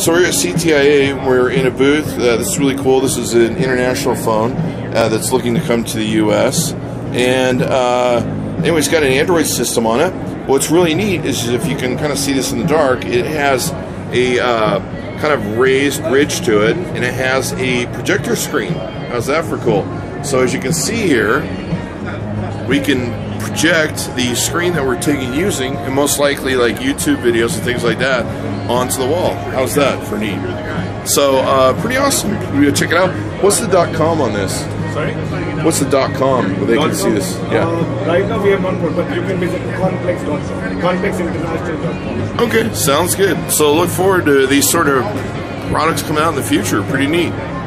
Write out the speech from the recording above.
So we're at CTIA, we're in a booth. This is really cool. This is an international phone that's looking to come to the US. And anyway, it's got an Android system on it. What's really neat is if you can kind of see this in the dark, it has a kind of raised ridge to it, and it has a projector screen. How's that for cool? So as you can see here, we can project the screen that we're using, and most likely like YouTube videos and things like that, onto the wall. How's that for neat? So pretty awesome. You check it out. What's the .com on this? Sorry? What's the .com where they can see this? Yeah. Right now we have not put, but you can visit Context.com. ContextInternational.com. Okay, sounds good. So look forward to these sort of products coming out in the future. Pretty neat.